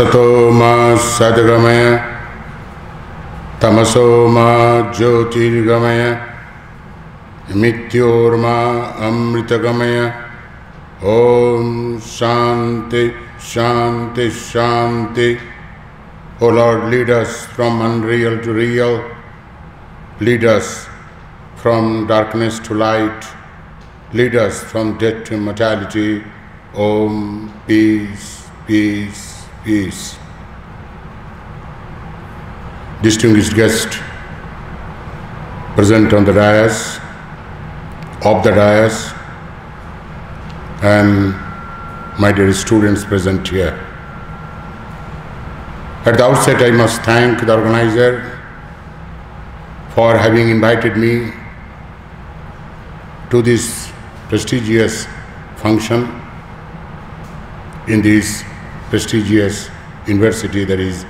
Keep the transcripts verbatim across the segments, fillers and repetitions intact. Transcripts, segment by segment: सतो मा सद्गमय तमसो मा ज्योतिर्गमय मृत्योर्मा अमृतगमय। ओम शांति शांति शांति। O lord, lead us from unreal to real, lead us from darkness to light, lead us from death to mortality. Om peace peace peace. Distinguished guest present on the dais, of the dais, and my dear students present here. At the outset, I must thank the organizer for having invited me to this prestigious function in this prestigious university, that is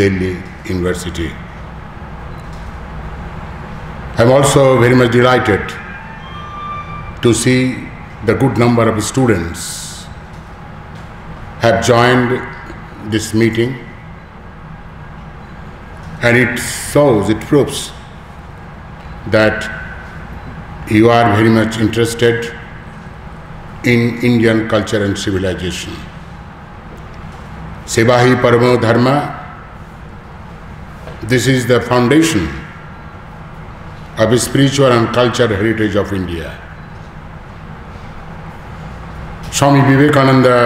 Delhi University. I am also very much delighted to see the good number of students have joined this meeting, and it shows, it proves that you are very much interested in Indian culture and civilization. Seva hi paramo dharma. This is the foundation of the spiritual and cultural heritage of India. Swami Vivekananda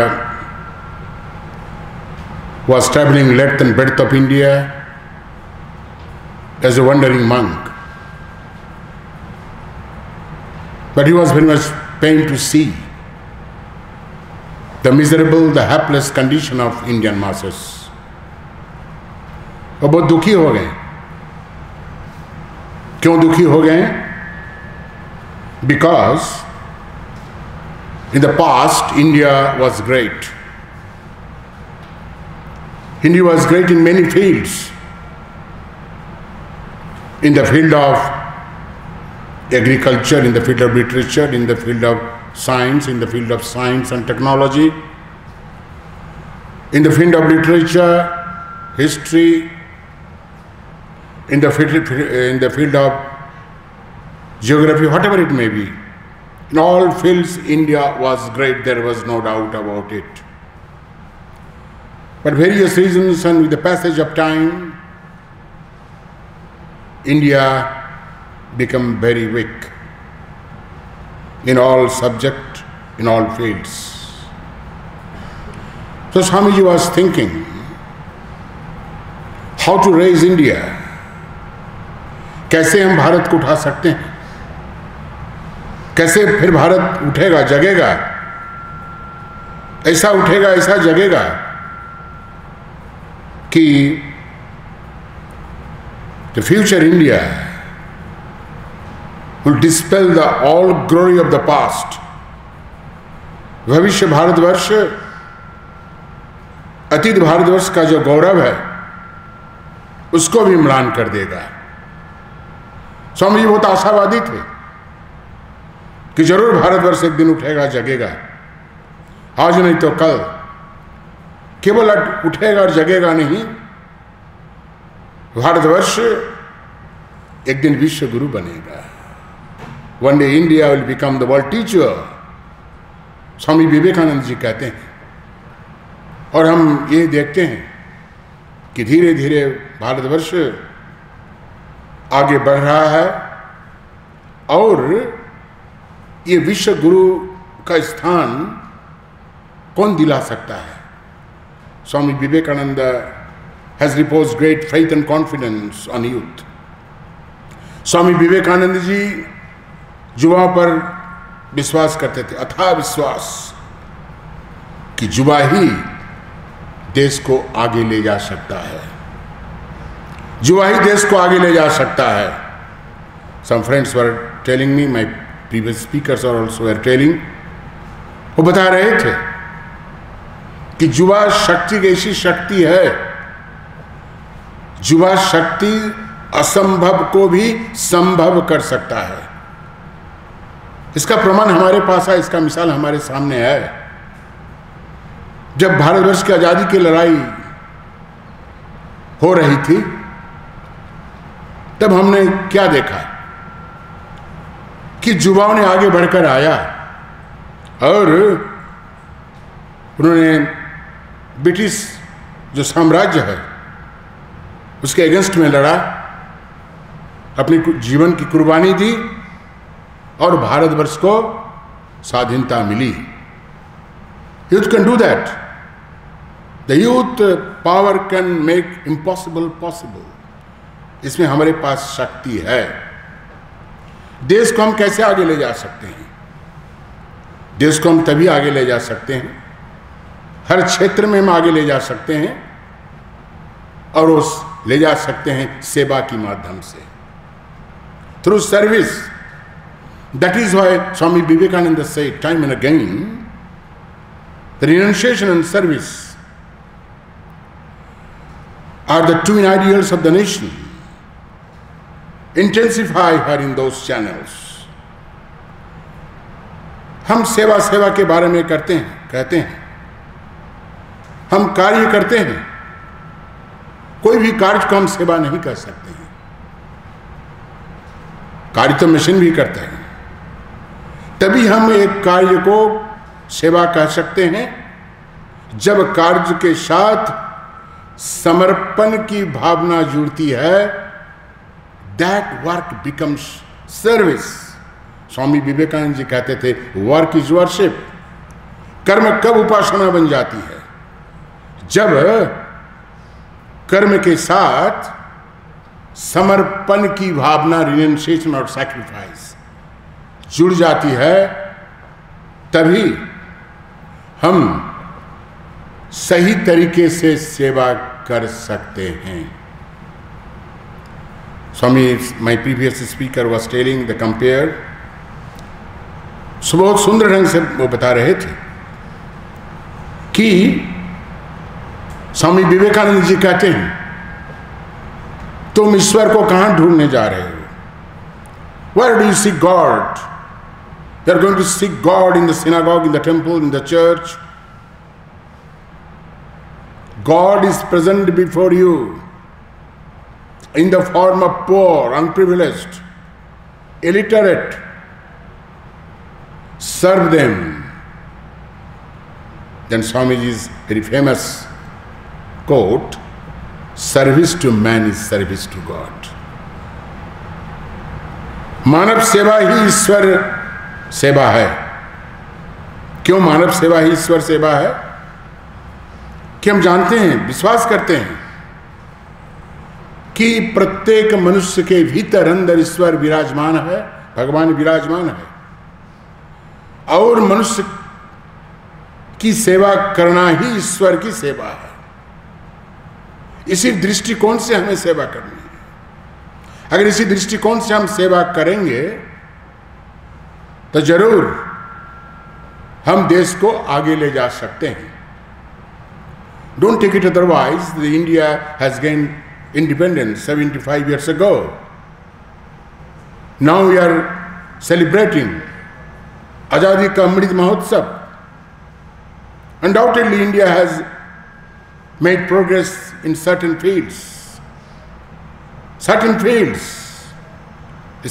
was traveling length and breadth of India as a wandering monk. But he was very much pained to see the miserable, the hapless condition of Indian masses. और बहुत दुखी हो गए। क्यों दुखी हो गए? Because in the past India was great. India was great in many fields. In the field of agriculture, in the field of literature, in the field of science, in the field of science and technology, in the field of literature, history, in the field, in the field of geography, whatever it may be. In all fields, India was great, there was no doubt about it. But various reasons and with the passage of time, India became very weak in all subjects, in all fields. So Swamiji was thinking, how to raise India? कैसे हम भारत को उठा सकते हैं? कैसे फिर भारत उठेगा, जगेगा? ऐसा उठेगा, ऐसा जगेगा कि the future India will dispel the all glory of the past. भविष्य भारतवर्ष, अतीत भारतवर्ष का जो गौरव है उसको भी इम्लान कर देगा। स्वामी जी बहुत आशावादी थे कि जरूर भारतवर्ष एक दिन उठेगा, जगेगा, आज नहीं तो कल। केवल उठेगा और जगेगा नहीं, भारतवर्ष एक दिन विश्व गुरु बनेगा। One day India will become the world teacher, Swami Vivekananda ji कहते हैं। और हम ये देखते हैं कि धीरे धीरे भारतवर्ष आगे बढ़ रहा है और ये विश्व गुरु का स्थान कौन दिला सकता है? Swami Vivekananda has repose great faith and confidence on youth. Swami Vivekananda ji युवा पर विश्वास करते थे, अथाह विश्वास कि युवा ही देश को आगे ले जा सकता है, युवा ही देश को आगे ले जा सकता है। Some friends were telling me, my previous speakers are also were telling, वो बता रहे थे कि युवा शक्ति ऐसी शक्ति है, युवा शक्ति असंभव को भी संभव कर सकता है। इसका प्रमाण हमारे पास है, इसका मिसाल हमारे सामने है। जब भारतवर्ष की आज़ादी की लड़ाई हो रही थी, तब हमने क्या देखा कि युवाओं ने आगे बढ़कर आया और उन्होंने ब्रिटिश जो साम्राज्य है उसके अगेंस्ट में लड़ा, अपनी जीवन की कुर्बानी दी और भारतवर्ष को स्वाधीनता मिली। Youth can do that, the youth power can make impossible possible. इसमें हमारे पास शक्ति है। देश को हम कैसे आगे ले जा सकते हैं? देश को हम तभी आगे ले जा सकते हैं, हर क्षेत्र में हम आगे ले जा सकते हैं और उस ले जा सकते हैं सेवा के माध्यम से, through service. That is why Swami Vivekananda से time and again, renunciation and service are the two ideals of the nation. Intensify her in those channels. हम सेवा सेवा के बारे में करते हैं, कहते हैं, हम कार्य करते हैं, कोई भी कार्य को हम सेवा नहीं कर सकते हैं। कार्य तो मशीन भी करते हैं, तभी हम एक कार्य को सेवा कह सकते हैं जब कार्य के साथ समर्पण की भावना जुड़ती है। That work becomes service. स्वामी विवेकानंद जी कहते थे, वर्क इज वर्शिप। कर्म कब उपासना बन जाती है? जब कर्म के साथ समर्पण की भावना, रिनंशिएशन और सैक्रिफाइस जुड़ जाती है, तभी हम सही तरीके से सेवा कर सकते हैं। Swami, my previous speaker was telling the compare, सुबह सुंदर ढंग से वो बता रहे थे कि स्वामी विवेकानंद जी कहते हैं, तुम ईश्वर को कहाँ ढूंढने जा रहे हो? Where do you seek God? You are going to seek God in the synagogue, in the temple, in the church. God is present before you. In the form of poor, unprivileged, illiterate, serve them. Then Swamiji's very famous quote, service to man is service to God. मानव सेवा ही ईश्वर सेवा है। क्यों मानव सेवा ही ईश्वर सेवा है? कि हम जानते हैं, विश्वास करते हैं कि प्रत्येक मनुष्य के भीतर अंदर ईश्वर विराजमान है, भगवान विराजमान है और मनुष्य की सेवा करना ही ईश्वर की सेवा है। इसी दृष्टिकोण से हमें सेवा करनी है। अगर इसी दृष्टिकोण से हम सेवा करेंगे तो जरूर हम देश को आगे ले जा सकते हैं। Don't take it otherwise, the India has gained independence seventy-five years ago. Now we are celebrating Azadi Ka Amrit Mahotsav. Undoubtedly India has made progress in certain fields. Certain fields.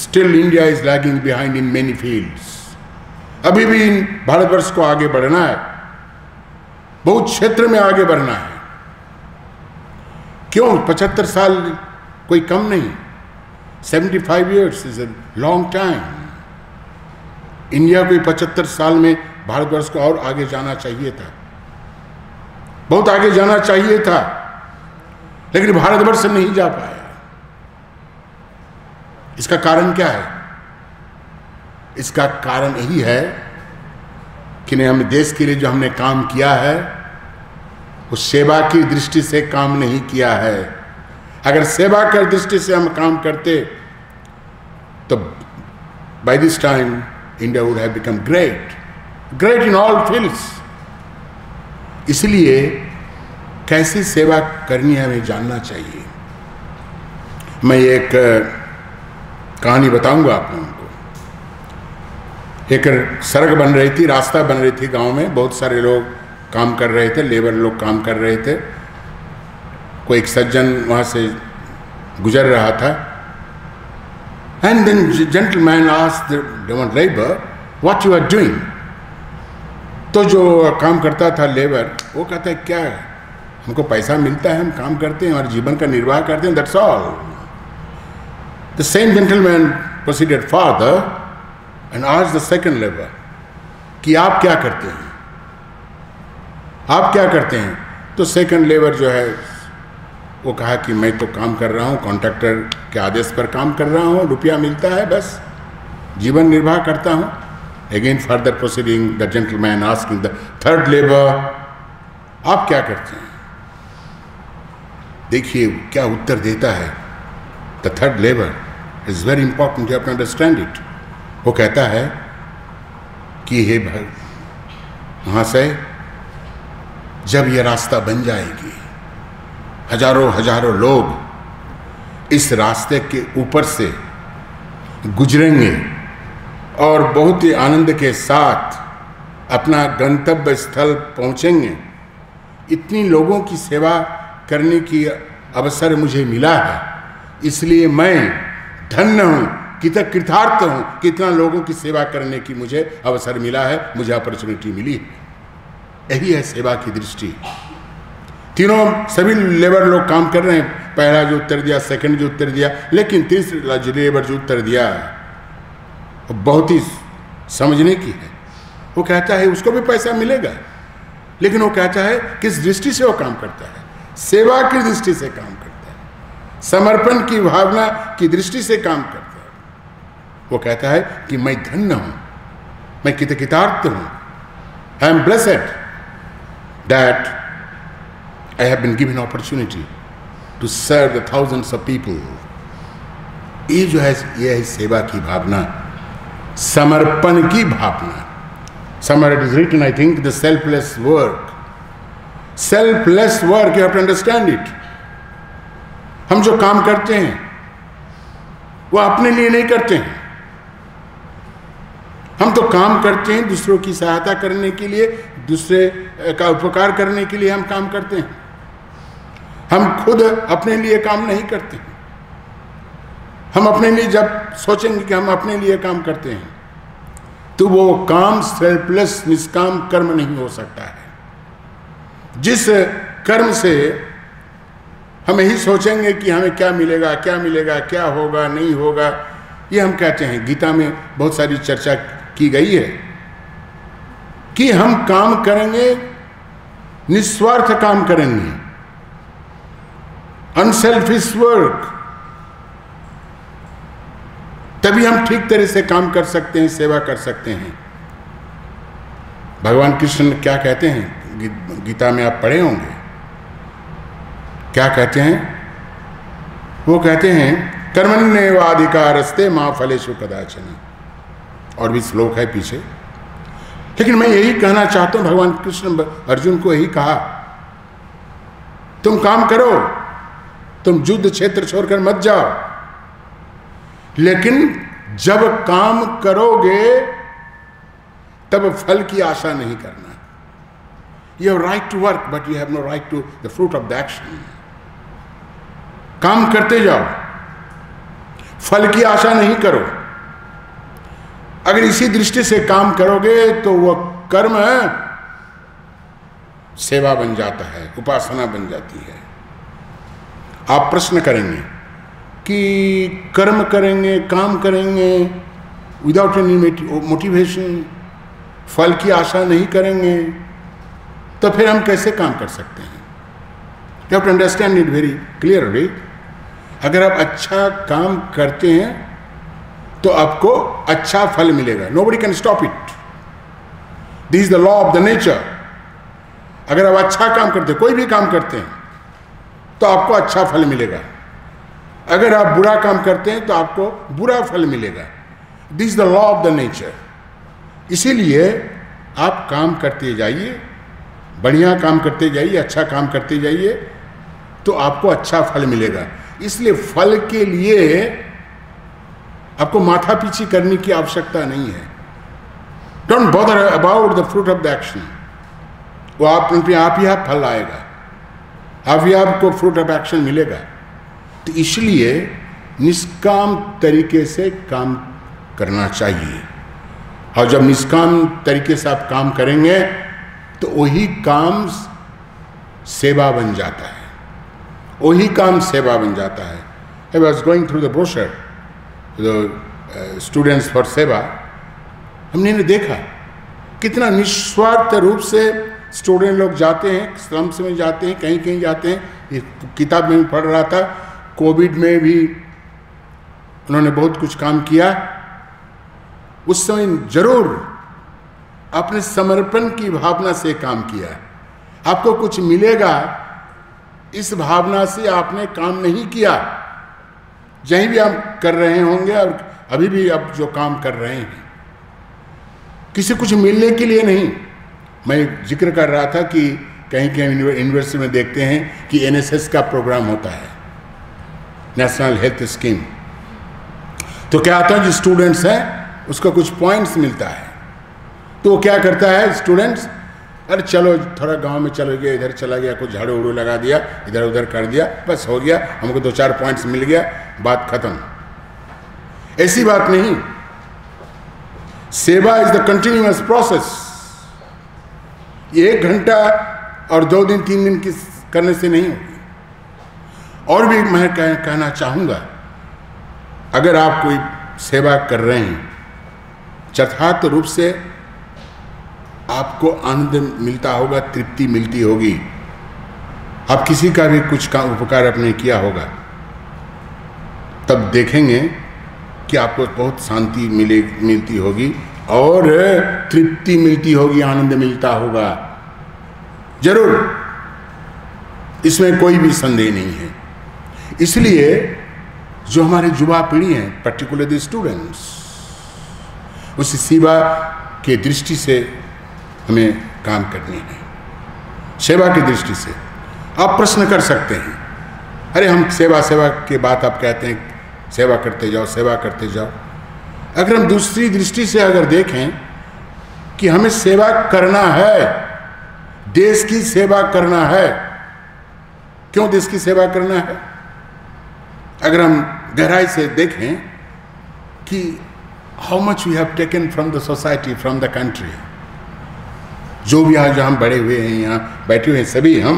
Still India is lagging behind in many fields. अभी भी इन भारतवर्ष को आगे बढ़ना है, बहुत क्षेत्र में आगे बढ़ना है। क्यों? पचहत्तर साल कोई कम नहीं, seventy five years is a long time. India को पचहत्तर साल में भारतवर्ष को और आगे जाना चाहिए था, बहुत आगे जाना चाहिए था, लेकिन भारतवर्ष नहीं जा पाया। इसका कारण क्या है? इसका कारण यही है कि नहीं, हम देश के लिए जो हमने काम किया है उस सेवा की दृष्टि से काम नहीं किया है। अगर सेवा की दृष्टि से हम काम करते तो by this time India would have become great, great in all fields. इसलिए कैसी सेवा करनी है हमें जानना चाहिए। मैं एक कहानी बताऊंगा आप लोगों को। एक सड़क बन रही थी, रास्ता बन रही थी गांव में, बहुत सारे लोग काम कर रहे थे, लेबर लोग काम कर रहे थे। कोई एक सज्जन वहाँ से गुजर रहा था. And then the gentleman asked the demon labor, what you are doing? तो जो काम करता था लेबर वो कहता है क्या है, हमको पैसा मिलता है, हम काम करते हैं और जीवन का निर्वाह करते हैं, that's all. The same gentleman proceeded further and asked the second labor कि आप क्या करते हैं, आप क्या करते हैं? तो सेकंड लेबर जो है वो कहा कि मैं तो काम कर रहा हूँ, कॉन्ट्रैक्टर के आदेश पर काम कर रहा हूँ, रुपया मिलता है, बस जीवन निर्वाह करता हूँ. Again further proceeding the gentleman asking the third labour, आप क्या करते हैं? देखिए क्या उत्तर देता है the third labour, is very important, you have to understand it. वो कहता है कि हे भाई महाशय, जब ये रास्ता बन जाएगी, हजारों हजारों लोग इस रास्ते के ऊपर से गुजरेंगे और बहुत ही आनंद के साथ अपना गंतव्य स्थल पहुंचेंगे. इतनी लोगों की सेवा करने की अवसर मुझे मिला है, इसलिए मैं धन्य हूँ, कितना कृतार्थ हूँ, कितना लोगों की सेवा करने की मुझे अवसर मिला है, मुझे अपॉर्चुनिटी मिली है. यही है सेवा की दृष्टि. तीनों सभी लेबर लोग काम कर रहे हैं, पहला जो उत्तर दिया, सेकंड जो उत्तर दिया, लेकिन तीसरा लेबर जो उत्तर दिया बहुत ही समझने की है. वो कहता है उसको भी पैसा मिलेगा, लेकिन वो कहता है किस दृष्टि से वो काम करता है, सेवा की दृष्टि से काम करता है, समर्पण की भावना की दृष्टि से काम करता है. वो कहता है कि मैं धन्य हूँ, मैं कृतकृतार्थ हूँ, I am blessed that I have been given opportunity to serve the thousands of people. ये जो है ये है सेवा की भावना, समर्पण की भावना. Somewhere it is written, I think, the selfless work. Selfless work, you have to understand it. हम जो काम करते हैं वो अपने लिए नहीं करते हैं, हम तो काम करते हैं दूसरों की सहायता करने के लिए, दूसरे का उपकार करने के लिए हम काम करते हैं. हम खुद अपने लिए काम नहीं करते. हम अपने लिए जब सोचेंगे कि हम अपने लिए काम करते हैं तो वो काम सेल्फलेस निष्काम कर्म नहीं हो सकता है. जिस कर्म से हम यही सोचेंगे कि हमें क्या मिलेगा, क्या मिलेगा, क्या होगा, नहीं होगा, ये हम कहते हैं. गीता में बहुत सारी चर्चा की गई है कि हम काम करेंगे, निस्वार्थ काम करेंगे, अनसेल्फिश वर्क, तभी हम ठीक तरह से काम कर सकते हैं, सेवा कर सकते हैं. भगवान कृष्ण क्या कहते हैं, गीता में आप पढ़े होंगे, क्या कहते हैं? वो कहते हैं कर्मण्येवाधिकारस्ते मा फलेषु कदाचन, और भी श्लोक है पीछे. लेकिन मैं यही कहना चाहता हूँ, भगवान कृष्ण अर्जुन को यही कहा, तुम काम करो, तुम युद्ध क्षेत्र छोड़कर मत जाओ, लेकिन जब काम करोगे तब फल की आशा नहीं करना. You have right to work but you have no right to the fruit of the action. काम करते जाओ, फल की आशा नहीं करो. अगर इसी दृष्टि से काम करोगे तो वह कर्म सेवा बन जाता है, उपासना बन जाती है. आप प्रश्न करेंगे कि कर्म करेंगे, काम करेंगे विदाउट एनी मोटिवेशन, फल की आशा नहीं करेंगे, तो फिर हम कैसे काम कर सकते हैं? You have to understand it very clearly. अगर आप अच्छा काम करते हैं तो आपको अच्छा फल मिलेगा. Nobody can stop it. This is the law of the nature. अगर आप अच्छा काम करते हैं, कोई भी काम करते हैं, तो आपको अच्छा फल मिलेगा. अगर आप बुरा काम करते हैं तो आपको बुरा फल मिलेगा. This is the law of the nature. इसीलिए आप काम करते जाइए, बढ़िया काम करते जाइए, अच्छा काम करते जाइए, तो आपको अच्छा फल मिलेगा. इसलिए फल के लिए आपको माथा पीछी करने की आवश्यकता नहीं है. Don't bother about the fruit of the action. वो आप उन पर आप ही आप फल आएगा. अभी आपको फ्रूट ऑफ एक्शन मिलेगा। तो इसलिए निष्काम तरीके से काम करना चाहिए, और जब निष्काम तरीके से आप काम करेंगे तो वही काम सेवा बन जाता है, वही काम सेवा बन जाता है। I was going through the brochure the students for seva, हमने ने देखा कितना निस्वार्थ रूप से स्टूडेंट लोग जाते हैं, स्लम्स में जाते हैं, कहीं कहीं जाते हैं। एक किताब में पढ़ रहा था, कोविड में भी उन्होंने बहुत कुछ काम किया। उस समय जरूर आपने समर्पण की भावना से काम किया, आपको कुछ मिलेगा इस भावना से आपने काम नहीं किया। जहीं भी आप कर रहे होंगे और अभी भी आप जो काम कर रहे हैं, किसी कुछ मिलने के लिए नहीं। मैं जिक्र कर रहा था कि कहीं कहीं यूनिवर्सिटी में देखते हैं कि एन एस एस का प्रोग्राम होता है, नेशनल हेल्थ स्कीम, तो क्या आता है जो स्टूडेंट्स हैं उसका कुछ पॉइंट्स मिलता है। तो वो क्या करता है स्टूडेंट्स, अरे चलो थोड़ा गांव में चलो गया, इधर चला गया, कुछ झाड़ू उड़ू लगा दिया, इधर उधर कर दिया, बस हो गया, हमको दो चार पॉइंट्स मिल गया, बात खत्म। ऐसी बात नहीं, सेवा इज द कंटिन्यूअस प्रोसेस। एक घंटा और दो दिन तीन दिन की करने से नहीं होगी। और भी मैं कह, कहना चाहूँगा, अगर आप कोई सेवा कर रहे हैं यथार्थ रूप से आपको आनंद मिलता होगा, तृप्ति मिलती होगी, आप किसी का भी कुछ का उपकार आपने किया होगा, तब देखेंगे कि आपको बहुत शांति मिले मिलती होगी और तृप्ति मिलती होगी, आनंद मिलता होगा जरूर, इसमें कोई भी संदेह नहीं है। इसलिए जो हमारे युवा पीढ़ी हैं, पर्टिकुलरली स्टूडेंट्स, उस सेवा के दृष्टि से हमें काम करनी है। सेवा की दृष्टि से आप प्रश्न कर सकते हैं, अरे हम सेवा सेवा के बात आप कहते हैं, सेवा करते जाओ सेवा करते जाओ। अगर हम दूसरी दृष्टि से अगर देखें कि हमें सेवा करना है, देश की सेवा करना है। क्यों देश की सेवा करना है? अगर हम गहराई से देखें कि how much we have taken from the society, from the country. जो भी यहाँ जो हम बड़े हुए हैं, यहाँ बैठे हुए हैं सभी हम,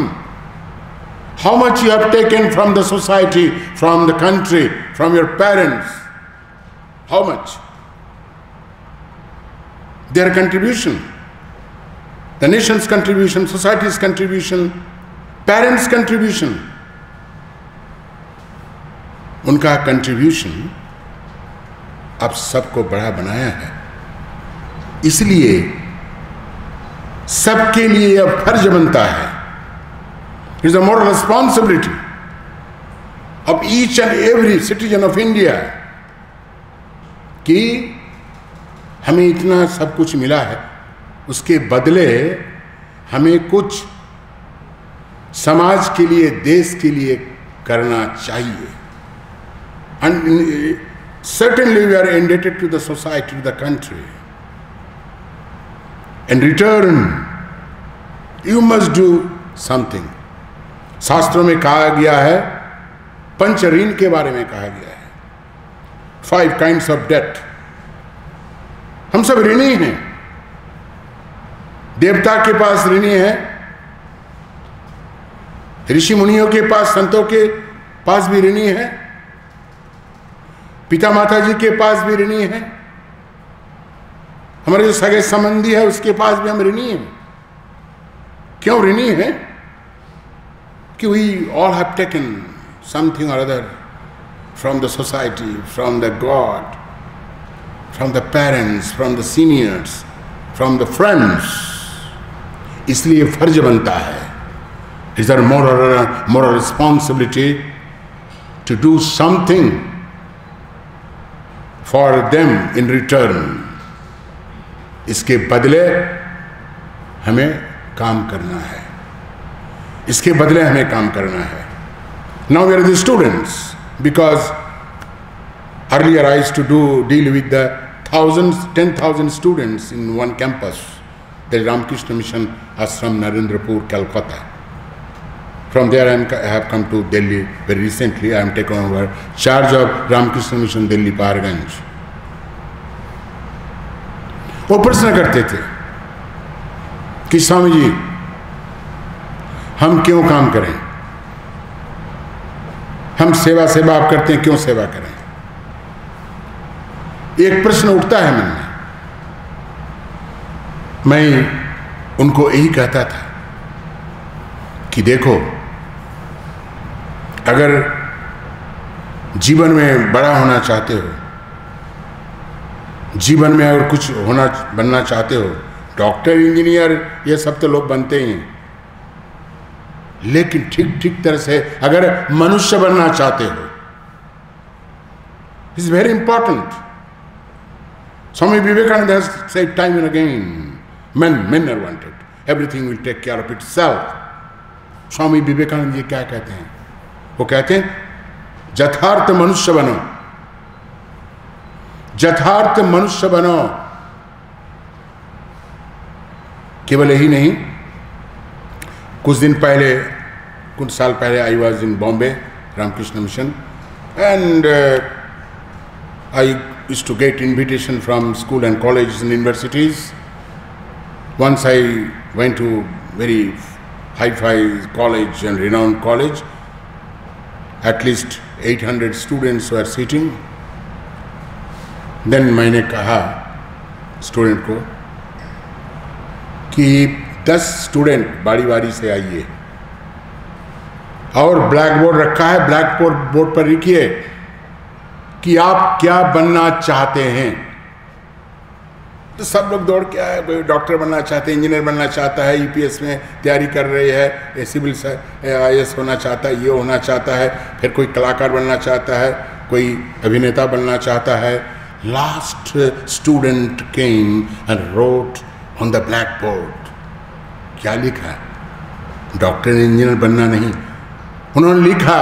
how much you have taken from the society, from the country, from your parents, how much their contribution, the Nations contribution, societies contribution, parents contribution. उनका कंट्रीब्यूशन आप सबको बड़ा बनाया है। इसलिए सबके लिए यह फर्ज बनता है, it's a moral responsibility of each and every citizen of India कि हमें इतना सब कुछ मिला है, उसके बदले हमें कुछ समाज के लिए, देश के लिए करना चाहिए। And certainly we are indebted to the society, to the country. In return, you must do something. शास्त्रों में कहा गया है, पंच ऋण के बारे में कहा गया है, फाइव काइंड्स ऑफ डेट। हम सब ऋणी हैं, देवता के पास ऋणी है, ऋषि मुनियों के पास, संतों के पास भी ऋणी है, पिता माता जी के पास भी ऋणी है, हमारे जो सगे संबंधी है उसके पास भी हम ऋणी हैं। क्यों ऋणी है? कि we all have taken something or other from the society, from the god, from the parents, from the seniors, from the friends. इसलिए फर्ज बनता है, is our moral moral responsibility to do something For them in return, इसके बदले हमें काम करना है, इसके बदले हमें काम करना है। Now we are the students, because earlier I used to do deal with the thousands, ten thousand students in one campus, the Ramakrishna Mission Ashram, Narendrapur, Calcutta. From there, I am, have come to Delhi. Very recently, I am taking over charge of Ramakrishna Mission Delhi Parganj. वो प्रश्न करते थे कि स्वामी जी, हम क्यों काम करें? हम सेवा सेवा आप करते हैं, क्यों सेवा करें? एक प्रश्न उठता है मन में। मैं उनको यही कहता था कि देखो, अगर जीवन में बड़ा होना चाहते हो, जीवन में अगर कुछ होना बनना चाहते हो, डॉक्टर, इंजीनियर, ये सब तो लोग बनते ही हैं, लेकिन ठीक ठीक तरह से अगर मनुष्य बनना चाहते हो, it's very important. Swami Vivekananda has said time and again, men men are wanted, everything will take care of itself. Swami Vivekananda ji क्या कहते हैं? वो कहते हैं यथार्थ मनुष्य बनो, यथार्थ मनुष्य बनो। केवल यही नहीं, कुछ दिन पहले, कुछ साल पहले, I was in Bombay, Ramakrishna mission, and I used to get invitation from school and college and universities. Once I went to very high-fi college and renowned college, at least eight hundred students were sitting. Then मैंने कहा student को कि दस student बारी बारी से आइए, और ब्लैक बोर्ड रखा है, ब्लैक बोर्ड पर लिखिए कि आप क्या बनना चाहते हैं। तो सब लोग दौड़ के आए, कोई डॉक्टर बनना चाहते हैं, इंजीनियर बनना चाहता है, यूपीएस में तैयारी कर रही है, सिविल आईएएस होना चाहता है, ये होना चाहता है, फिर कोई कलाकार बनना चाहता है, कोई अभिनेता बनना चाहता है। Last student came and wrote on the black board, क्या लिखा? डॉक्टर, इंजीनियर बनना नहीं, उन्होंने लिखा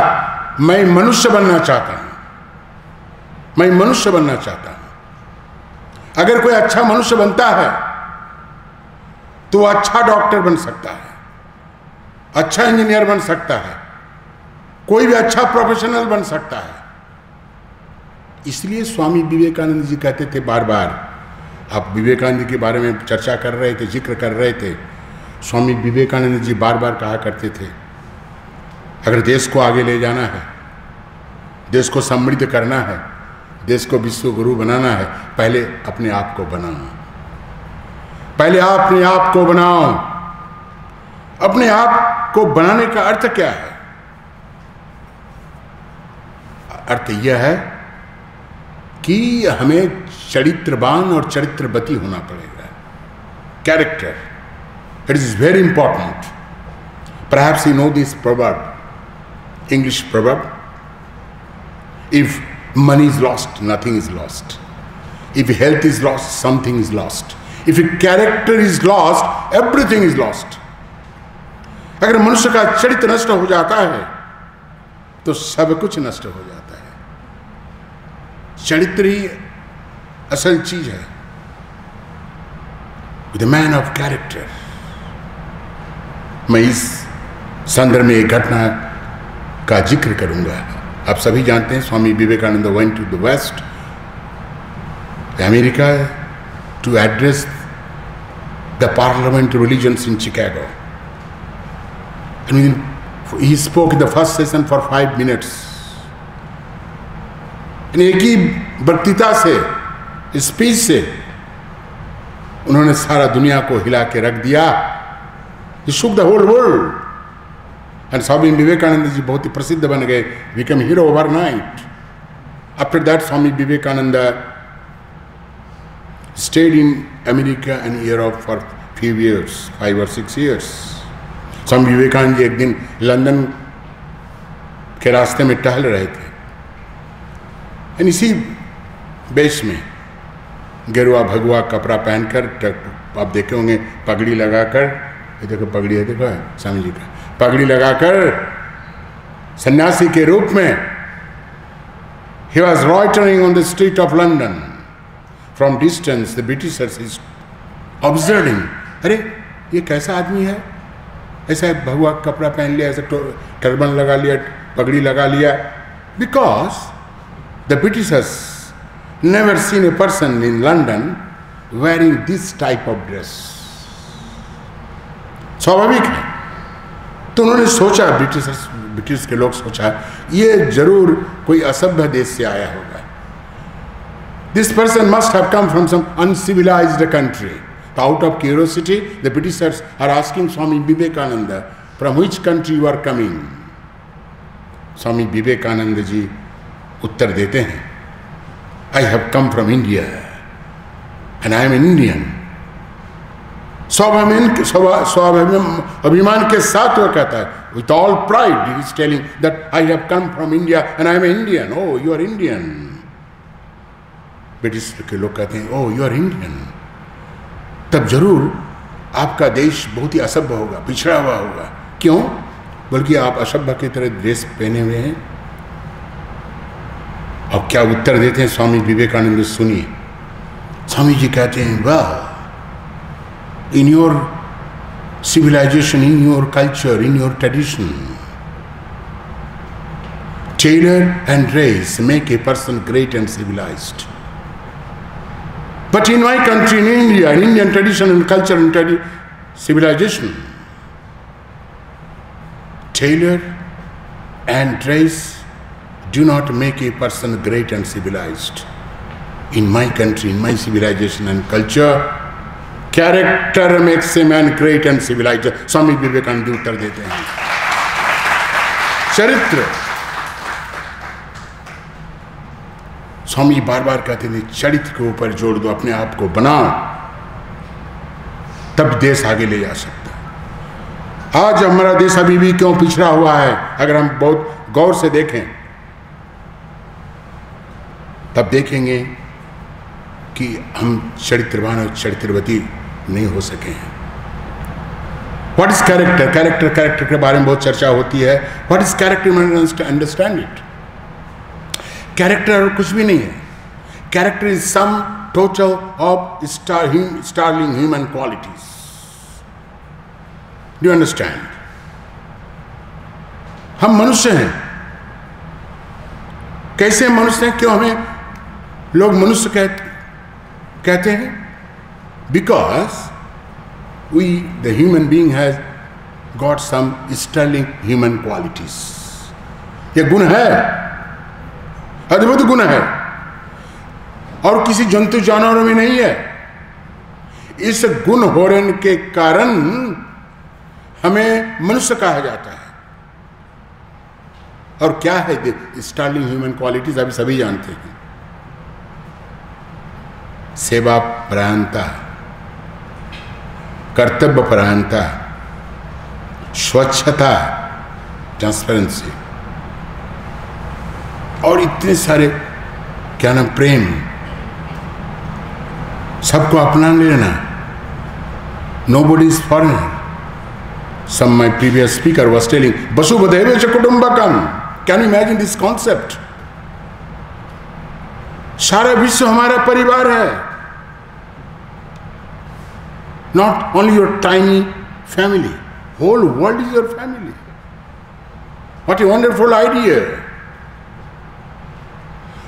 मैं मनुष्य बनना चाहता हूँ, मैं मनुष्य बनना चाहता हूँ। अगर कोई अच्छा मनुष्य बनता है तो वह अच्छा डॉक्टर बन सकता है, अच्छा इंजीनियर बन सकता है, कोई भी अच्छा प्रोफेशनल बन सकता है। इसलिए स्वामी विवेकानंद जी कहते थे बार बार, आप विवेकानंद जी के बारे में चर्चा कर रहे थे, जिक्र कर रहे थे, स्वामी विवेकानंद जी बार बार कहा करते थे, अगर देश को आगे ले जाना है, देश को समृद्ध करना है, देश को विश्व गुरु बनाना है, पहले अपने आप को बनाओ, पहले आप अपने आप को बनाओ। अपने आप को बनाने का अर्थ क्या है? अर्थ यह है कि हमें चरित्रवान और चरित्रवती होना पड़ेगा। Character, it is very important. Perhaps you know this proverb, English proverb, if money is lost, nothing is lost. If health is lost, something is lost. If character is lost, everything is lost. अगर मनुष्य का चरित्र नष्ट हो जाता है तो सब कुछ नष्ट हो जाता है। चरित्र ही असल चीज है। With a man of character. मैं इस संदर्भ में एक घटना का जिक्र करूंगा। आप सभी जानते हैं Swami Vivekananda went to the West, America, to address the parliament religions in Chicago, and he spoke the first session for five minutes. एक ही वक्तृता से, स्पीच से, उन्होंने सारा दुनिया को हिला के रख दिया। He shook the whole world. And Swami Vivekananda ji बहुत ही प्रसिद्ध बन गए, became hero overnight. After that, Swami Vivekananda stayed in America and Europe for few years, five or six years. Swami Vivekananda जी एक दिन लंदन के रास्ते में टहल रहे थे, और इसी बेस में गेरुआ भगवा कपड़ा पहनकर, आप देखे होंगे पगड़ी लगाकर, ये देखो पगड़ी है, देखो स्वामी जी का पगड़ी लगाकर सन्यासी के रूप में, he was loitering on the street of London. From distance, the Britishers is observing. अरे ये कैसा आदमी है? ऐसा भगवा कपड़ा पहन लिया, ऐसा टर्बन लगा लिया, पगड़ी लगा लिया, because the Britishers never seen a person in London wearing this type of dress. स्वाभाविक है। तो उन्होंने सोचा, ब्रिटिशर्स ब्रिटिश के लोग सोचा ये जरूर कोई असभ्य देश से आया होगा, this person must have come from some uncivilised country. Out of curiosity, the Britishers are asking Swami Vivekananda, from which country you are coming? Swami Vivekananda ji उत्तर देते हैं, I have come from India and I am an Indian। स्वाभिमान स्वाभिमान अभिमान के साथ वो कहता है, with all pride he is telling that I have come from India and I am an Indian। Oh, you are Indian। British के लोग कहते हैं, oh, you are Indian। तब जरूर आपका देश बहुत ही असभ्य होगा, पिछड़ा हुआ होगा। क्यों? बल्कि आप असभ्य की तरह ड्रेस पहने हुए हैं। अब क्या उत्तर देते हैं स्वामी विवेकानंद, सुनिए। स्वामी जी कहते हैं, वाह, in your civilisation, in your culture, in your tradition, tailor and dress make a person great and civilised. But in my country, in India, in Indian tradition and culture and tradi- civilization, tailor and dress do not make a person great and civilized. In my country, in my civilization and culture, character makes a man great and civilized। Swami Vivekananda उत्तर देते हैं। चरित्र, स्वामी बार बार कहते थे, चरित्र के ऊपर जोड़ दो, अपने आप को बनाओ, तब देश आगे ले जा सकता है। आज हमारा देश अभी भी क्यों पिछड़ा हुआ है? अगर हम बहुत गौर से देखें तब देखेंगे कि हम चरित्रवान और चरित्रवती नहीं हो सके हैं। What is character? Character character के बारे में बहुत चर्चा होती है। What is character? Understand it. Character और कुछ भी नहीं है। Character is sum total of sterling human qualities. Do you understand? हम मनुष्य हैं। कैसे मनुष्य हैं? क्यों हमें लोग मनुष्य कहते कहते हैं? Because we the human being has got some sterling human qualities. ये गुण है, अद्भुत गुण है, और किसी जंतु जानवरों में नहीं है। इस गुण होने के कारण हमें मनुष्य कहा जाता है। और क्या है स्टार्लिंग ह्यूमन क्वालिटीज? अभी सभी जानते हैं, सेवा परायणता, कर्तव्य परायणता, स्वच्छता, ट्रांसपेरेंसी, और इतने सारे क्या नाम, प्रेम, सबको अपना लेना। Nobody is foreigner. Some my previous speaker was telling वसुधैव कुटुंबकम। Can you imagine this concept? सारा विश्व हमारा परिवार है, not only your tiny family, whole world is your family. What a wonderful idea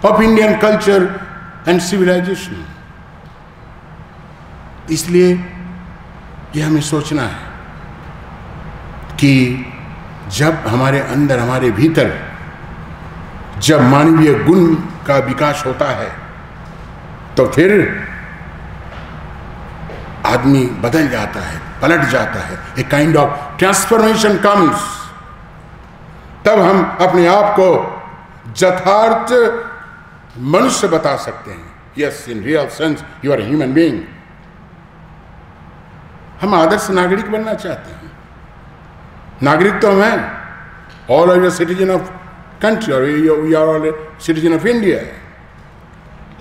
of Indian culture and civilization। इसलिए यह हमें सोचना है कि जब हमारे अंदर, हमारे भीतर जब मानवीय गुण का विकास होता है तो फिर आदमी बदल जाता है, पलट जाता है। A kind of transformation comes. तब हम अपने आप को यथार्थ मनुष्य बता सकते हैं। Yes, in real sense you are human being. हम आदर्श नागरिक बनना चाहते हैं। नागरिक तो हम हैं, all are citizen of country, और we are all citizen of India.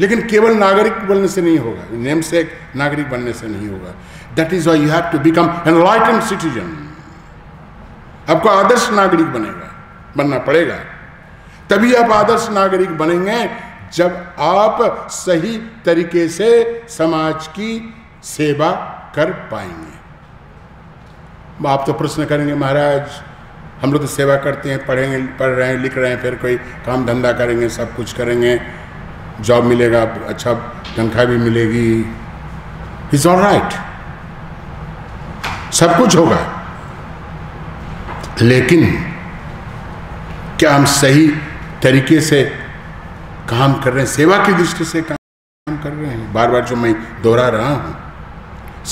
लेकिन केवल नागरिक बनने से नहीं होगा, नेम से एक नागरिक बनने से नहीं होगा। That is why you have to become enlightened citizen. आपको आदर्श नागरिक बनेगा बनना पड़ेगा। तभी आप आदर्श नागरिक बनेंगे जब आप सही तरीके से समाज की सेवा कर पाएंगे। आप तो प्रश्न करेंगे, महाराज हम लोग तो सेवा करते हैं, पढ़ेंगे, पढ़ रहे हैं, लिख रहे हैं, फिर कोई काम धंधा करेंगे, सब कुछ करेंगे, जॉब मिलेगा, अच्छा तनख्वाह भी मिलेगी, इट्स ऑल राइट, सब कुछ होगा, लेकिन क्या हम सही तरीके से काम कर रहे हैं? सेवा की दृष्टि से काम कर रहे हैं, बार बार जो मैं दोहरा रहा हूँ,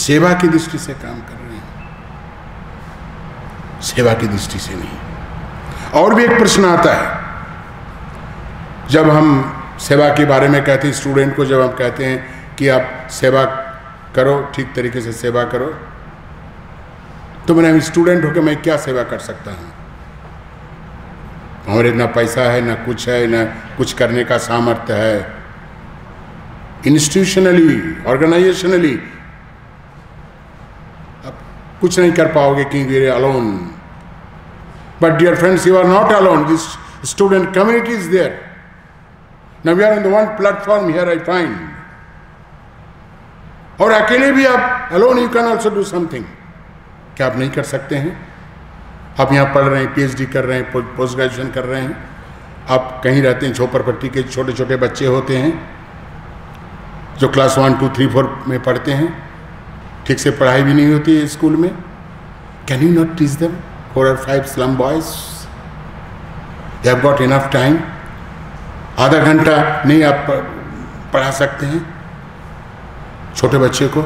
सेवा की दृष्टि से काम कर रहे हैं, सेवा की दृष्टि से नहीं। और भी एक प्रश्न आता है, जब हम सेवा के बारे में कहते हैं, स्टूडेंट को जब हम कहते हैं कि आप सेवा करो, ठीक तरीके से सेवा करो, तो मैंने स्टूडेंट होकर मैं क्या सेवा कर सकता हूँ? हमारे ना पैसा है, ना कुछ है, ना कुछ करने का सामर्थ्य है। इंस्टीट्यूशनली, ऑर्गेनाइजेशनली आप कुछ नहीं कर पाओगे क्योंकि you are alone. But dear friends, you are not alone, this student community is there. Now we are on the one platform here I find. और अकेले भी आप alone, you can also do something. क्या आप नहीं कर सकते हैं? आप यहाँ पढ़ रहे हैं, पीएचडी कर रहे हैं, पोस्ट ग्रेजुएशन कर रहे हैं, आप कहीं रहते हैं, झोपड़पट्टी के छोटे छोटे बच्चे होते हैं जो class one two three four में पढ़ते हैं, ठीक से पढ़ाई भी नहीं होती है स्कूल में। Can you not teach them four or five slum boys? They have got enough time. आधा घंटा नहीं आप पढ़ा सकते हैं छोटे बच्चे को?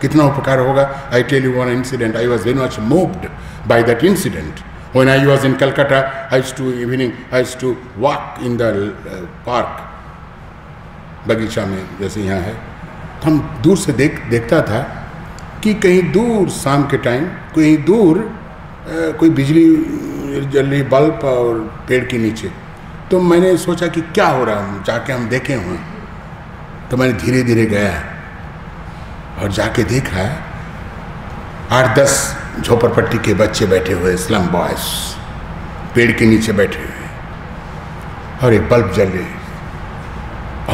कितना उपकार होगा। I tell you one incident. I was very much moved by that incident. When I was in Calcutta, I used to evening, I used to walk in the uh, park, बगीचा में जैसे यहाँ है, तो हम दूर से देख देखता था कि कहीं दूर शाम के टाइम कहीं दूर आ, कोई बिजली जल रही, बल्ब और पेड़ के नीचे। तो मैंने सोचा कि क्या हो रहा है, जाके हम देखें हुए। तो मैंने धीरे धीरे गया और जाके देखा आठ दस झोपड़पट्टी के बच्चे बैठे हुए, स्लम बॉयज, पेड़ के नीचे बैठे हुए, और एक बल्ब जल रही,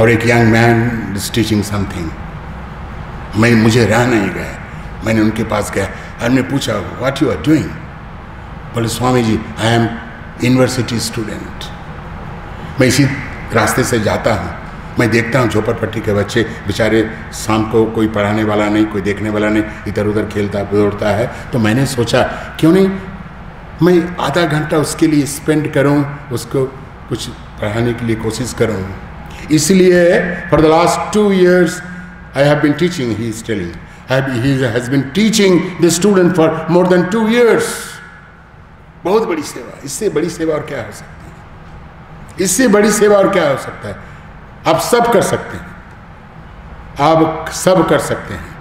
और एक young man is teaching something. मैं मुझे रह नहीं गया, मैंने उनके पास गया और मैंने पूछा, व्हाट यू आर डूइंग? बोले, Swami ji I am university student, मैं इसी रास्ते से जाता हूँ, मैं देखता हूँ झोपड़पट्टी के बच्चे बेचारे शाम को कोई पढ़ाने वाला नहीं, कोई देखने वाला नहीं, इधर उधर खेलता दौड़ता है। तो मैंने सोचा क्यों नहीं मैं आधा घंटा उसके लिए स्पेंड करूँ, उसको कुछ पढ़ाने के लिए कोशिश करूँ। इसलिए for the last two years I have been teaching, he is telling, he has been teaching the student for more than two years. बहुत बड़ी सेवा, इससे बड़ी सेवा और क्या हो सकती है? इससे बड़ी सेवा और क्या हो सकता है? आप सब कर सकते हैं, आप सब कर सकते हैं।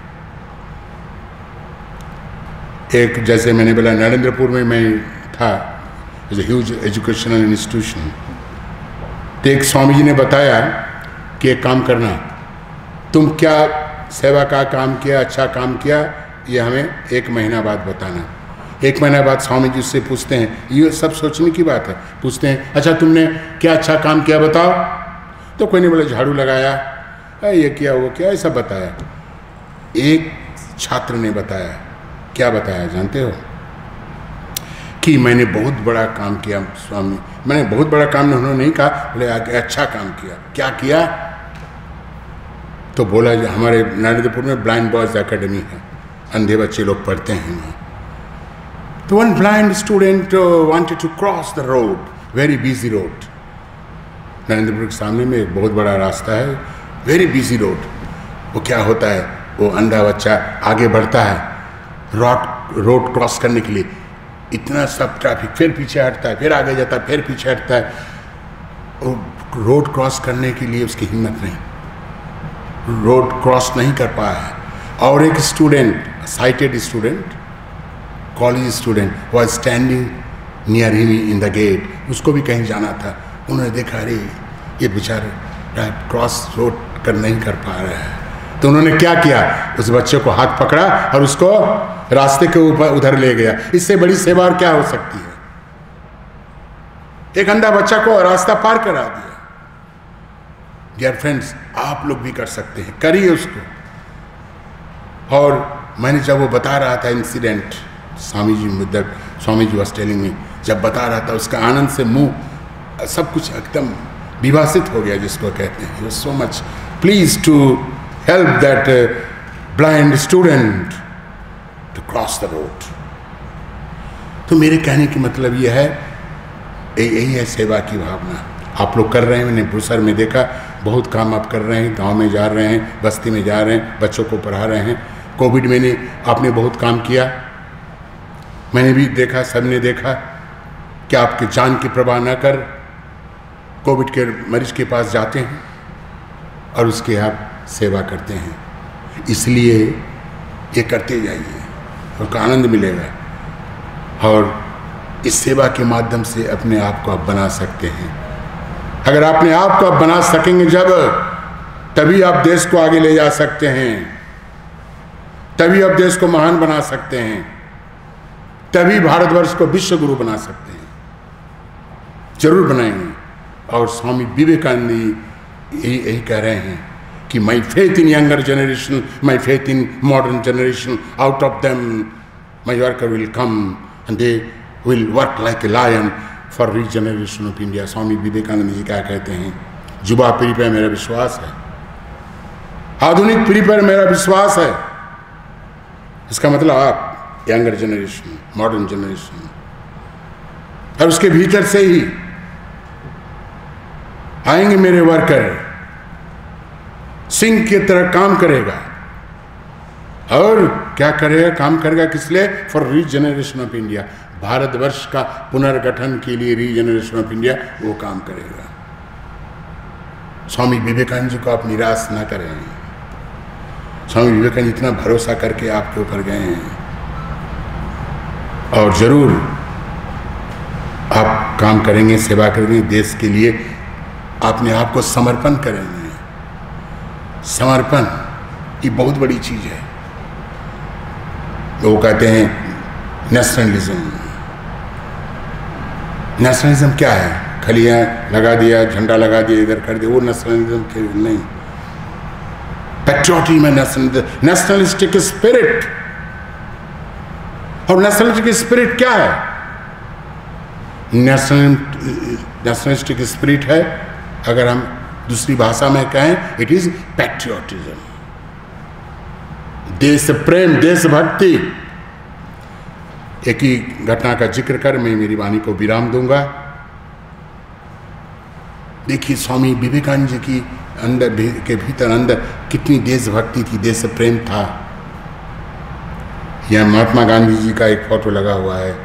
एक जैसे मैंने बोला, नरेंद्रपुर में मैं था, is a huge educational institution. तो एक स्वामी जी ने बताया कि एक काम करना, तुम क्या सेवा का काम किया, अच्छा काम किया, ये हमें एक महीना बाद बताना। एक महीना बाद स्वामी जी उससे पूछते हैं, ये सब सोचने की बात है, पूछते हैं अच्छा तुमने क्या अच्छा काम किया बताओ। तो कोई ने बोला झाड़ू लगाया, ये किया वो किया, ये सब बताया। एक छात्र ने बताया, क्या बताया जानते हो? कि मैंने बहुत बड़ा काम किया स्वामी, मैंने बहुत बड़ा काम नहीं, उन्होंने नहीं कहा, बोले अच्छा काम किया। क्या किया? तो बोला हमारे नरेंद्रपुर में ब्लाइंड बॉयज एकेडमी है, अंधे बच्चे लोग पढ़ते हैं। तो one blind student wanted to cross the road, very busy road, Narendrapur के सामने में एक बहुत बड़ा रास्ता है, वेरी बिजी रोड। वो क्या होता है, वो अंधा बच्चा आगे बढ़ता है रोड रोड क्रॉस करने के लिए, इतना सब ट्रैफिक, फिर पीछे हटता है, फिर आगे जाता है, फिर पीछे हटता है, और रोड क्रॉस करने के लिए उसकी हिम्मत नहीं, रोड क्रॉस नहीं कर पाया है। और एक student, sighted student, college student, was standing near him in the gate, उसको भी कहीं जाना था। उन्होंने देखा, अरे ये बेचारा क्रॉस रोड कर नहीं कर पा रहा है। तो उन्होंने क्या किया, उस बच्चे को हाथ पकड़ा और उसको रास्ते के ऊपर उधर ले गया। इससे बड़ी सेवा और क्या हो सकती है? एक अंधा बच्चा को रास्ता पार करा दिया। डियर फ्रेंड्स, आप लोग भी कर सकते हैं, करिए उसको। और मैंने जब वो बता रहा था incident, Swamiji, with that Swamiji was telling me, जब बता रहा था उसका आनंद से मुंह सब कुछ एकदम विभाषित हो गया जिसको कहते हैं. He was so much pleased to help that uh, blind student to cross the road. तो मेरे कहने की मतलब यह है, यही है सेवा की भावना. आप लोग कर रहे हैं, मैंने भूसर में देखा बहुत काम आप कर रहे हैं, गांव में जा रहे हैं, बस्ती में जा रहे हैं, बच्चों को पढ़ा रहे हैं. कोविड में ने आपने बहुत काम किया, मैंने भी देखा, सबने देखा कि आपके जान की परवाह न कर कोविड के मरीज के पास जाते हैं और उसके आप सेवा करते हैं. इसलिए ये करते जाइए, आपको आनंद मिलेगा और इस सेवा के माध्यम से अपने आप को आप बना सकते हैं. अगर अपने आप को आप बना सकेंगे जब, तभी आप देश को आगे ले जा सकते हैं, तभी आप देश को महान बना सकते हैं, तभी भारतवर्ष को विश्व गुरु बना सकते हैं. जरूर बनाएंगे. और स्वामी विवेकानंद जी यही यही कह रहे हैं कि my faith in younger generation, my faith in modern generation, out of them my worker will come and they will work like a lion for regeneration of India. Swami Vivekananda ji क्या कहते हैं, युवा पीढ़ी पर मेरा विश्वास है, आधुनिक पीढ़ी पर मेरा विश्वास है. इसका मतलब आप यंगर जनरेशन, मॉडर्न जनरेशन, और उसके भीतर से ही आएंगे मेरे वर्कर, सिंह की तरह काम करेगा. और क्या करेगा? काम करेगा किस लिए? For regeneration of India, Bharatvarsh का पुनर्गठन के लिए रीजनरेशन ऑफ इंडिया वो काम करेगा. स्वामी विवेकानंद जी को आप निराश ना करें. स्वामी विवेकानंद इतना भरोसा करके आपके ऊपर गए हैं और जरूर आप काम करेंगे, सेवा करेंगे, देश के लिए अपने आप को समर्पण करेंगे. समर्पण ये बहुत बड़ी चीज है. लोग कहते हैं नेशनलिज्म. नेशनलिज्म क्या है? खलियां लगा दिया, झंडा लगा दिया, इधर कर दिया, वो नेशनलिज्म नहीं. पैट्रियटिज्म है नेशनलिस्ट, नेशनलिस्टिक स्पिरिट. और नेशनलिस्टिक स्पिरिट क्या है? नेशनल नेशनलिस्टिक स्पिरिट है, अगर हम दूसरी भाषा में कहें, इट इज पैट्रियटिज्म, देश प्रेम, देशभक्ति. एक ही घटना का जिक्र कर मैं मेरी वाणी को विराम दूंगा. देखिए स्वामी विवेकानंद जी की अंदर भी, के भीतर अंदर कितनी देशभक्ति थी, देश प्रेम था. यह महात्मा गांधी जी का एक फोटो लगा हुआ है.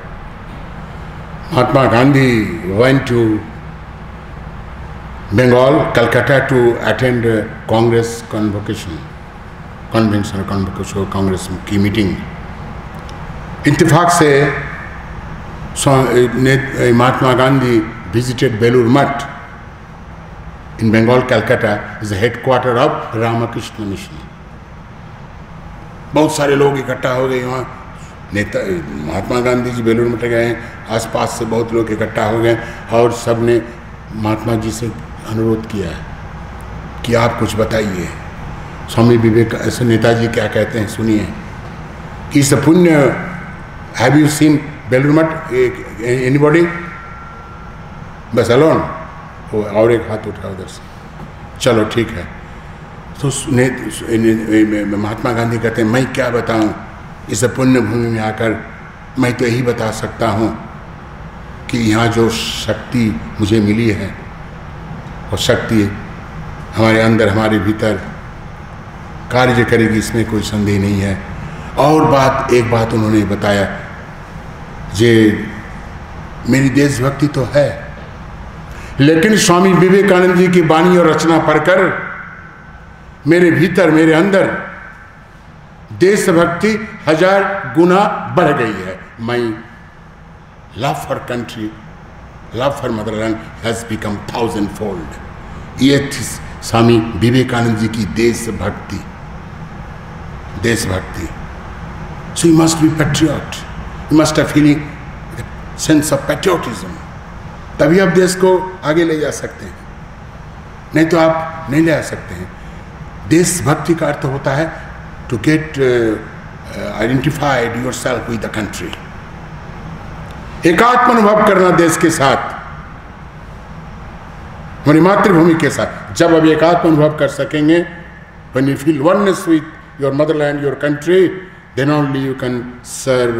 Mahatma Gandhi went to Bengal, Calcutta to attend Congress convocation, convention, convocation Congress की मीटिंग. इत्तेफाक से Mahatma Gandhi visited Belur Math in Bengal, Calcutta is the headquarter of Ramakrishna Mission. बहुत सारे लोग इकट्ठा हो गए वहाँ. नेता महात्मा गांधी जी बेलूर मठ गए हैं, आसपास से बहुत लोग इकट्ठा हो गए और सब ने महात्मा जी से अनुरोध किया है कि आप कुछ बताइए. स्वामी विवेकानंद नेताजी क्या कहते हैं सुनिए. इस पुण्य, have you seen Belur Math anybody? बस अलोन. और एक हाथ उठा उधर से. चलो ठीक है. तो महात्मा गांधी कहते हैं मैं क्या बताऊं, इस पुण्य भूमि में आकर मैं तो यही बता सकता हूं कि यहाँ जो शक्ति मुझे मिली है, और शक्ति हमारे अंदर, हमारे भीतर कार्य करेगी, इसमें कोई संदेह नहीं है. और बात, एक बात उन्होंने बताया, जे मेरी देशभक्ति तो है, लेकिन स्वामी विवेकानंद जी की वाणी और रचना पढ़कर मेरे भीतर, मेरे अंदर देशभक्ति हजार गुना बढ़ गई है. My love for country, love for motherland has become thousand fold. ये थी स्वामी विवेकानंद जी की देशभक्ति. देशभक्ति. So you must be patriot, you must have feeling sense of patriotism, तभी आप देश को आगे ले जा सकते हैं, नहीं तो आप नहीं ले जा सकते हैं. देशभक्ति का अर्थ होता है to get identified yourself with the country. एकात्मानुभव करना देश के साथ, हमारी मातृभूमि के साथ। जब अब एकात्मानुभव कर सकेंगे, when you feel oneness with your motherland, your country, then only you can serve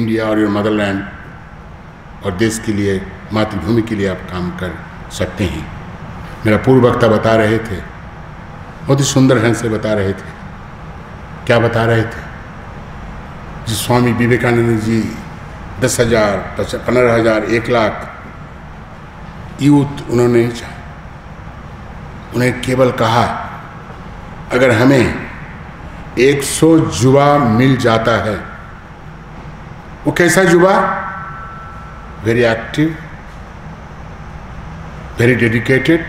India or your motherland और देश के लिए, मातृभूमि के लिए आप काम कर सकते हैं। मेरा पूर्व वक्ता बता रहे थे, बहुत ही सुंदर ढंग से बता रहे थे। क्या बता रहे थे? जी स्वामी विवेकानंद जी दस हज़ार पंद्रह हज़ार एक लाख यूथ उन्होंने उन्हें केवल कहा अगर हमें सौ युवा मिल जाता है, वो कैसा युवा? Very active, very dedicated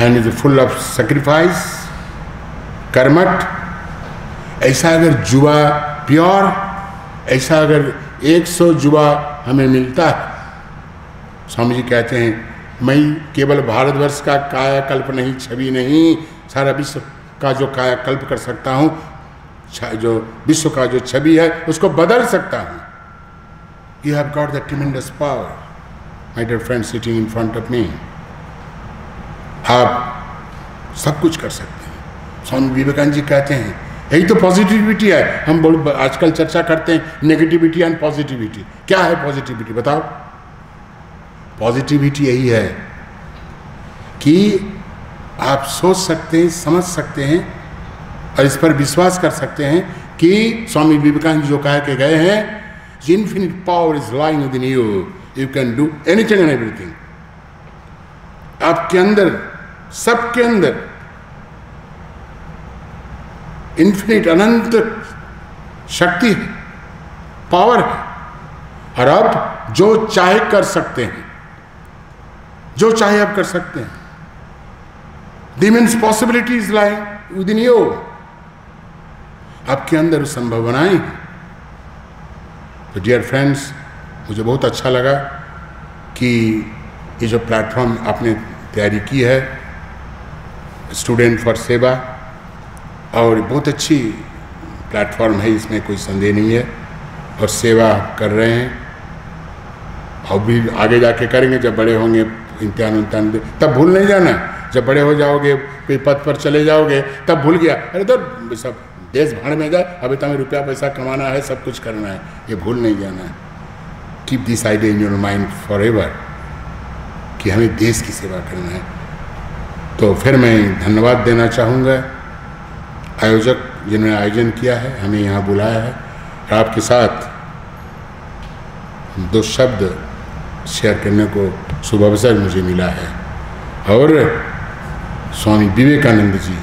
and is full of sacrifice, कर्मठ। ऐसा अगर युवा प्योर, ऐसा अगर सौ युवा हमें मिलता है, स्वामी जी कहते हैं मैं केवल भारतवर्ष का कायाकल्प नहीं, छवि नहीं, सारा विश्व का जो कायाकल्प कर सकता हूँ, जो विश्व का जो छवि है उसको बदल सकता हूँ। You have got the tremendous power, my dear friend sitting in front of me. आप सब कुछ कर सकते हैं। स्वामी विवेकानंद जी कहते हैं यही तो पॉजिटिविटी है। हम बहुत आजकल चर्चा करते हैं नेगेटिविटी एंड पॉजिटिविटी। क्या है पॉजिटिविटी? बताओ। पॉजिटिविटी यही है कि आप सोच सकते हैं, समझ सकते हैं और इस पर विश्वास कर सकते हैं कि स्वामी विवेकानंद जो कह के गए हैं, infinite power is lying within you, you can do anything and everything. आपके अंदर, सबके अंदर इन्फिनिट अनंत शक्ति है, पावर है और आप जो चाहे कर सकते हैं, जो चाहे आप कर सकते हैं। The immense possibilities lie within you. आपके अंदर संभावनाएं हैं। तो डियर फ्रेंड्स, मुझे बहुत अच्छा लगा कि ये जो प्लेटफॉर्म आपने तैयारी की है स्टूडेंट फॉर सेवा, और बहुत अच्छी प्लेटफॉर्म है, इसमें कोई संदेह नहीं है। और सेवा कर रहे हैं और भी आगे जाके करेंगे, जब बड़े होंगे इम्तिहान उम्तान तब भूल नहीं जाना। जब बड़े हो जाओगे, कोई पद पर चले जाओगे, तब भूल गया अरे तो सब देश भाड़ में जाए, अभी तो हमें रुपया पैसा कमाना है, सब कुछ करना है। ये भूल नहीं जाना है। Keep this idea in your mind forever कि हमें देश की सेवा करना है। तो फिर मैं धन्यवाद देना चाहूँगा आयोजक जिन्होंने आयोजन किया है, हमें यहाँ बुलाया है। और आपके साथ दो शब्द शेयर करने को शुभ अवसर मुझे मिला है। और स्वामी विवेकानंद जी,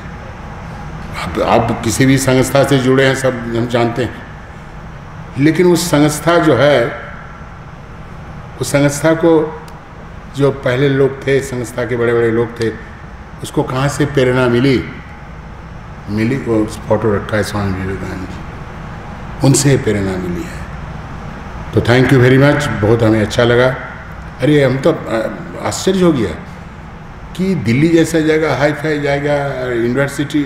आप, आप किसी भी संस्था से जुड़े हैं, सब हम जानते हैं, लेकिन उस संस्था जो है, उस संस्था को जो पहले लोग थे, संस्था के बड़े बड़े लोग थे, उसको कहाँ से प्रेरणा मिली? मिली वो फोटो रखा है स्वामी विवेकानंद जी, उनसे प्रेरणा मिली है। तो थैंक यू वेरी मच, बहुत हमें अच्छा लगा। अरे हम तो आश्चर्य हो गया कि दिल्ली जैसा जगह, हाई फाई जगह, यूनिवर्सिटी,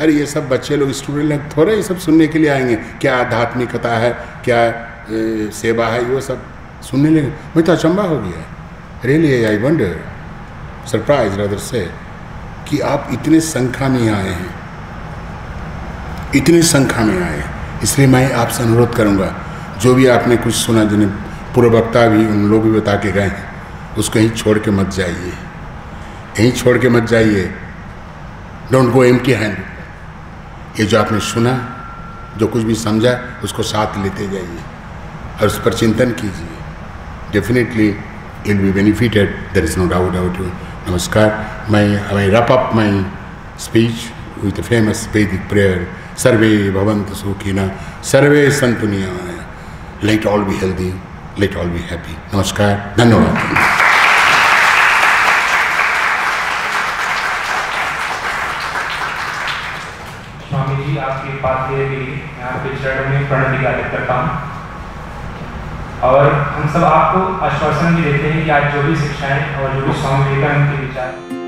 अरे ये सब बच्चे लोग, स्टूडेंट लोग थोड़े ये सब सुनने के लिए आएंगे। क्या आध्यात्मिकता है, क्या ए, सेवा है, वो सब सुनने लगे। मैं तो अचंभा हो गया, really I wonder, surprise rather से, कि आप इतने संख्या में आए हैं, इतने संख्या में आए हैं। इसलिए मैं आपसे अनुरोध करूँगा, जो भी आपने कुछ सुना, जिन्हें पूर्व वक्ता भी उन लोग भी बता के गए हैं, उसको यहीं छोड़ के मत जाइए, यहीं छोड़ के मत जाइए। Don't go empty hand. ये जो आपने सुना, जो कुछ भी समझा, उसको साथ लेते जाइए और उस पर चिंतन कीजिए। Definitely you will be benefited, there is no doubt about you. नमस्कार। मैं I wrap up my speech with famous वैदिक प्रेयर, सर्वे भवन्तु सुखिनः, सर्वे सन्तु निरामयाः, let all be healthy, let all be happy. नमस्कार, धन्यवाद। आपकी बात के लिए मैं आपके चरण में प्रणाम ज्ञापित करता हूँ। और हम सब आपको आश्वासन भी देते हैं कि आज जो भी शिक्षाएं और जो भी स्वामी विवेकानंद के विचार